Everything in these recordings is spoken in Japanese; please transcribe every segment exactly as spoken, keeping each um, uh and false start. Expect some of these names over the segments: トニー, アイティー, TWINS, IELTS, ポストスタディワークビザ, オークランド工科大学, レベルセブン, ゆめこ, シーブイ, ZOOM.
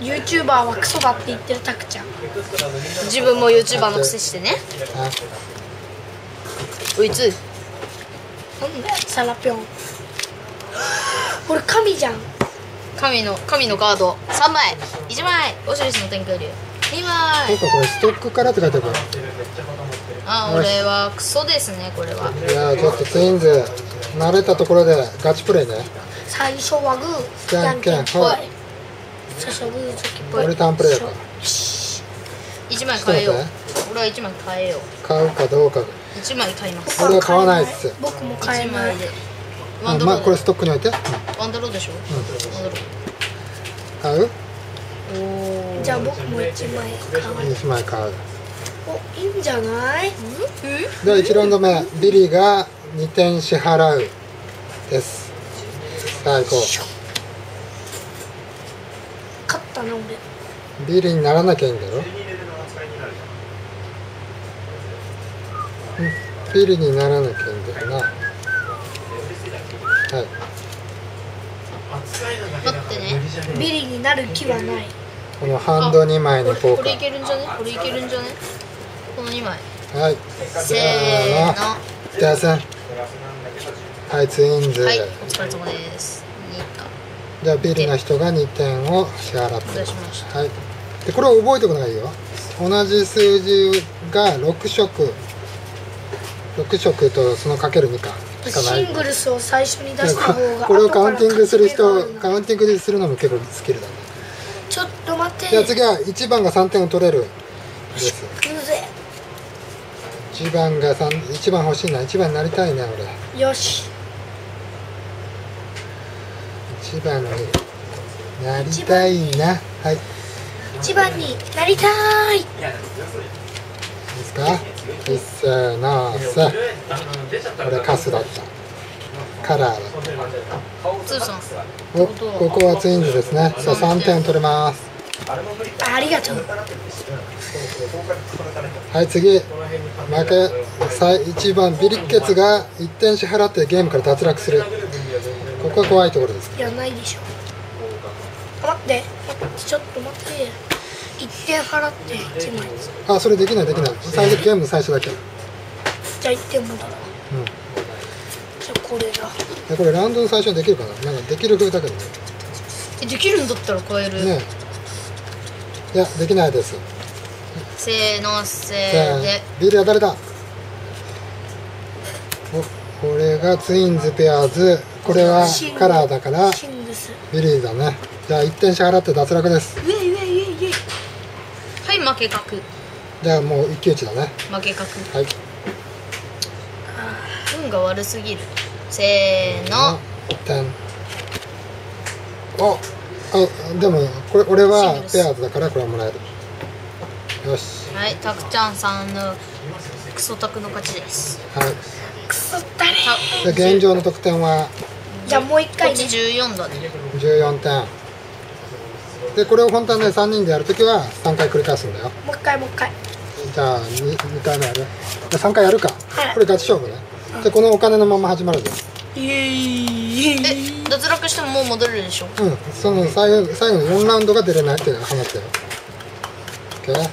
YouTuber はクソだって言ってるタクちゃん。自分も YouTuber のくせしてね。こいつなんだよサラピョン。俺神じゃん。神の神のガードさんまい、いちまいオシリスの天空竜にまい。そうか、これストックからって書いてある。あ、俺はクソですね、これは。いやー、ちょっとツインズ慣れたところでガチプレイね。最初はグーじゃんけんぽい。最初はグーチョキっぽい。俺ターンプレイだからいちまい変えよう。俺はいちまい変えよう。買うかどうか。いちまい買います。俺は買わないっす。僕も買えないで。ワンドロー、まあこれストックに置いて。ワンドローでしょ。ワンドロー買う。じゃあ僕もいちまい買う。いちまい買う。お、いいんじゃない。ではいちラウンド目、ビリーがにてん支払うです。さあ行こう。勝ったな。俺ビリーにならなきゃいいんだろ。ビリーにならなきゃいいんだよな。はい、待ってね。ビリーになる気はない。このハンドにまいの効果。これいけるんじゃね。これいけるんじゃね。このにまい。はい、せーの。じゃあせん。はい、ツインズ。はい、お疲れ様です。じゃあビリーな人がにてんを支払って。はい。でこれを覚えておくのがいいよ。同じ数字がろく色。ろく色とそのかけるにか。シングルスを最初に出した方が。これをカウンティングする人、カウンティングするのも結構スキルだね。ちょっと待って。じゃあ次はいちばんがさんてんを取れるです。一番が三、一番欲しいな。一番になりたいな俺。よし。一番になりたいな。はい。一番になりたーい。いいですか。いっせーのーせ。これカスだった。カラーだった。お、ここはツインズですね。そう、さんてん取れます。ありがとう。はい、次負け最いちばんビリッケツがいってん支払ってゲームから脱落する。ここは怖いところです。いや、ないでしょ。待ってちょっと待って。いってん払っていちまい。あ、それできないできない。最初ゲームの最初だけ。じゃあいってんもだな。うん。じゃあこれだ。え、これラウンドの最初にできるかな。なんかできる風だけどね。え、できるんだったら超える。ね。いや、できないです。せーのせーで。ビリは誰だ。お、これがツインズペアーズ。これはカラーだから。ビリーだね。じゃあいってん支払って脱落です。負け確。じゃあもう一騎打ちだね。負け確。はい。運が悪すぎる。せーの。点。お、あ、でもこれ俺はペアーズだからこれはもらえる。よし。はい、たくちゃんさんのクソタクの勝ちです。はい。クソタレ。で現状の得点は。じゃあもう一回ね。じゅうよんだね。じゅうよんてん。でこれを本当はねさんにんでやるときはさんかい繰り返すんだよ。もう一回もう一回。じゃあ 2, 2回目やる。さんかいやるか、はい、これガチ勝負ね、うん、でこのお金のまま始まるで。え、脱落してももう戻るでしょ。うん、その最後のよんラウンドが出れないって話だよ。 OK。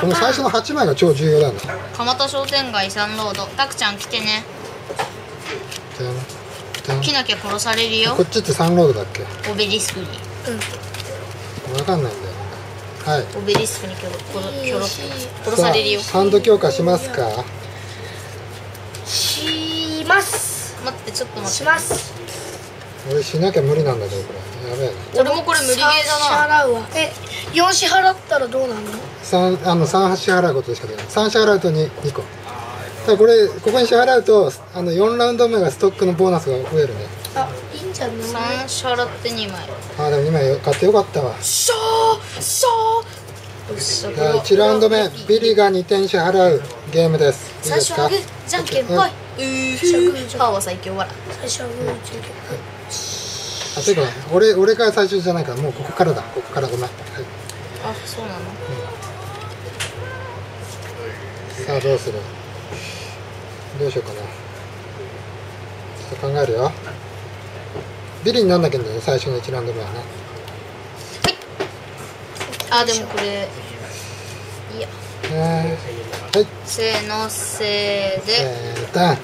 この最初のはちまいが超重要なんだ。蒲田商店街さんロード。たくちゃん来てね。来なきゃ殺されるよ。こっちってさんロードだっけ。オベリスクに、うん、わかんないんだよ。はい。オベリスクに殺されるよ。ハンド強化しますか。します。待ってちょっと待って。します。俺しなきゃ無理なんだけどこれ。やべえね。俺もこれ無理ゲーだな。支払うわ。え、四支払ったらどうなの？三あの三支払うことしかできない。三支払うと二二個。ただこれここに支払うとあの四ラウンド目がストックのボーナスが増えるね。あ、いいんじゃない。さん支払ってにまい。あ、でもにまい買ってよかったわ。ショーショー。じゃあいちラウンド目ビリがにてん支払うゲームです。最初はグーじゃんけんぽい。パーは最強。わら最初はグーじゃんけんぽい。あ、ていうか俺俺が最初じゃないからもうここからだ。ここからごめん。はい。あ、そうなの。さあどうするどうしようかな。と考えるよ。ビリになんなきゃいけない最初のいちラウンド目はね。はい。あ、でもこれいや。えー、はい。せーのせーで。えー、だ。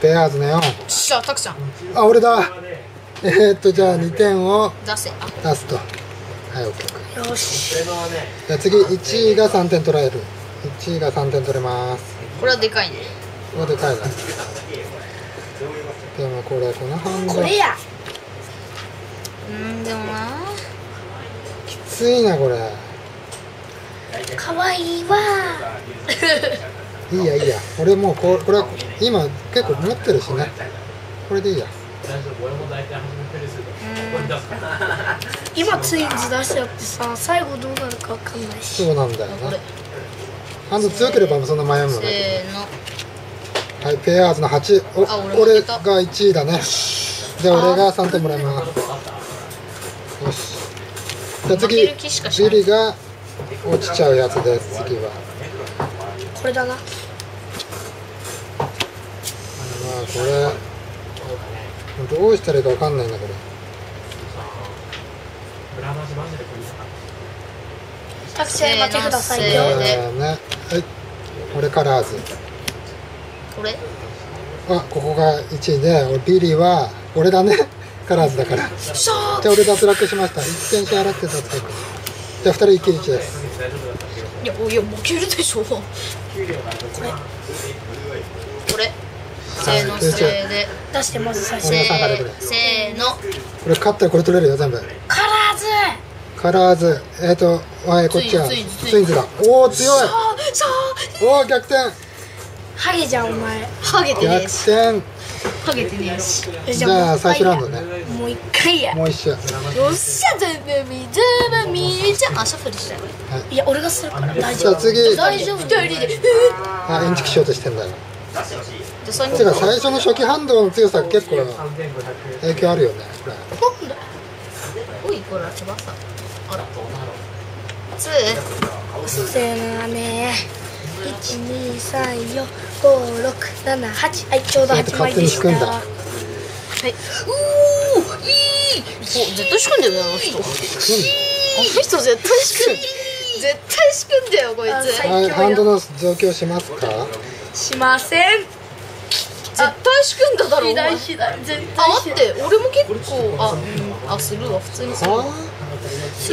ペアーズのよん。しゃ、たくちゃん。あ、俺だ。えー、っとじゃあにてんを出せ。出すと。はい、オッケー。よし。じゃあ次いちいがさんてん取られる。いちいがさんてん取れます。これはでかいね。これはでかいね。でもこれこの半分。これや。うんでもな。きついなこれ。かわいいわ。いいやいいや。俺もうここれは今結構持ってるしね。これでいいや。今ツインズ出しちゃってさ、最後どうなるかわかんないし。そうなんだよな。ハンド強ければそんな悩むのね。せーの。はい、ペアーズのはち。お、俺がいちいだね。じゃあ俺がさんてんもらいます。よし。じゃあ次、ビリが落ちちゃうやつです。次は。これだな。まあこれ。どうしたらいいかわかんないなこれ。タクシー待ってくださいよ。はい。これカラーズ。これ。あ、ここがいちいで、俺ビリーは俺だね。カラーズだから。じゃあ俺脱落しました。いってん支払って脱落。じゃあふたり一騎打ちです。いやいや負けるでしょ。これ。これ。せーのせーで出してます。せーの。これ勝ったらこれ取れるよ全部。カラーズ。カラーズ。えっとはいこっちはツインズだ。おお強い。おお逆転。ハゲじゃんお前。ハゲてねえし。逆転。ハゲてねえし。じゃあ最終ラウンドね。もう一回や。もう一周。よっしゃ全部見ちゃう見ちゃう。あシャッフルしたよ。いや俺がするから大丈夫。次。大丈夫ふたりで。あインチキしようとしてんだよ。てか最初の初期ハンドの強さ結構影響あるよね。おいこれは翼。あら。ツー。せーのね。一二三四五六七八。はいちょうどはちまいでした。はい。おおいい。お絶対仕組んでるなあの人。あの人絶対仕組ん。絶対仕組んだよこいつ。はいハンドの増強しますか。しません。絶対仕組んだだろう。あ、待って、俺も結構、あ、あ、するわ、普通にす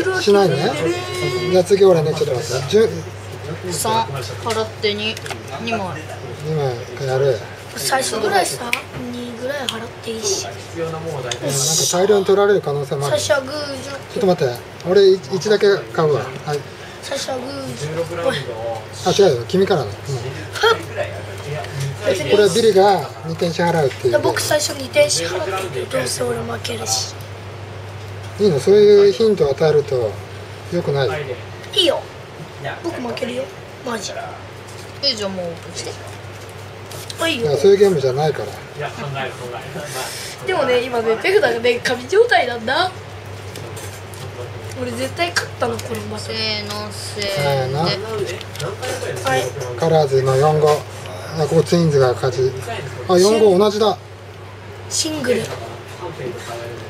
るわ。しないね。じゃあ次俺ね、ちょっと待って。十。三、払って二、二枚。二枚やる。最初ぐらいさ、二ぐらい払っていいし。なんか大量に取られる可能性もある。最初はグーじゃ。ちょっと待って、俺一だけ買うわ。はい。最初はグーじゃ。あ、違うよ、君からの。これはビリがにてん支払うっていう。僕最初にてん支払ってどうせ俺負けるし。いいのそういうヒントを与えるとよくない。いいよ僕負けるよマジ。いいじゃんもうオープンして。いやそういうゲームじゃないから。でもね今ね手札がね紙状態なんだ。俺絶対勝ったのこれまで。せーのせーの。はいカラーズのよん号。あ、ここツインズが勝ち。あ、よん号同じだ。シングル。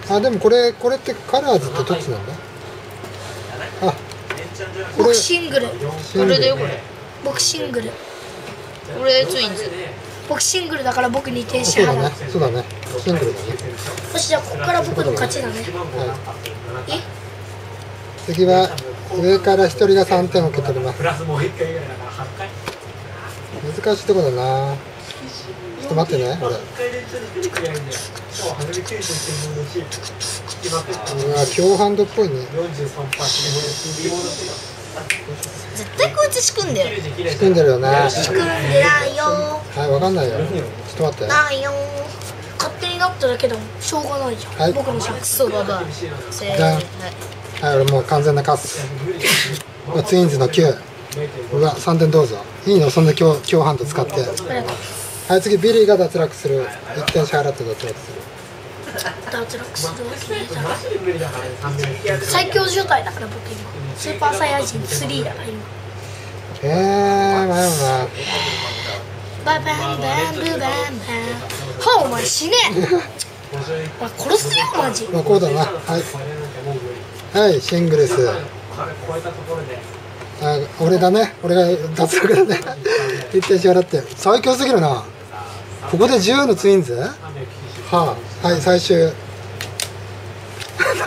あ、でもこれこれってカラーズってどっちなんだ。あ、これシングル。これだよこれ。僕シングル。これツインズ。僕シングルだから僕にてん支払う。そうだね。シングルだね。よしじゃあここから僕の勝ちだね。え？次は上から一人がさんてんを受け取ります。難しいとこだな。ちょっと待ってね。俺うわ強ハンドっぽいね。絶対こいつ仕組んでる。仕組んでるよね。仕組んでないよ。はいわかんないよ。ちょっと待って。ないよ。勝手になっただけでもしょうがないじゃん。はい。僕のクソがだ。せーの。はい、俺もう完全なカス。ツインズのきゅう。うわ、さんてんどうぞ。いいのそんな強ハンド使って。はい、次ビリーが脱落する。いってん支払って脱落する。脱落する。最強状態だから僕今。スーパーサイヤ人スリーだから今。えー、迷うな。バンバンバンブバンバン。はあ、お前死ねお前殺すよマジ。まあこうだな。はいはい、シングです。あ、俺だね。俺が脱落だね一点支払って。最強すぎるな。ここでじゅうのツインズ。はあ、はい、最終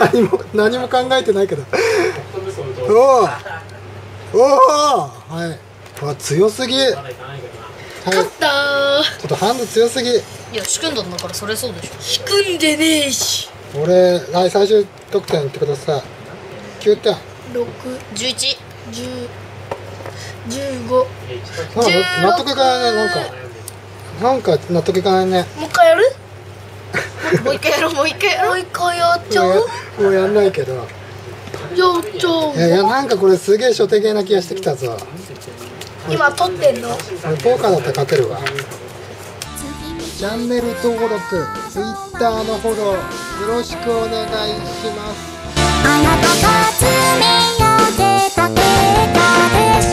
何も何も考えてないけどおおおお、はい、わ、強すぎ。はい、勝ったー。ちょっとハンド強すぎ。いや、仕組んだんだからそれそうでしょ。仕組んでねえし。俺、はい、最終得点言ってください。きゅうてん。ろく、じゅういち、じゅう、じゅうご。納得いかないね、なんか。なんか納得いかないね。もう一回やる？もう一回やろう、もう一回やろう。もう一回やっちゃう？もうやんないけど。やっちゃう。いやいや、なんかこれすげえ初手芸な気がしてきたぞ。今取ってんの。ポーカーだったら勝てるわ。チャンネル登録、ツイッターのフォローよろしくお願いします。あなたが爪を出た結果でしょ。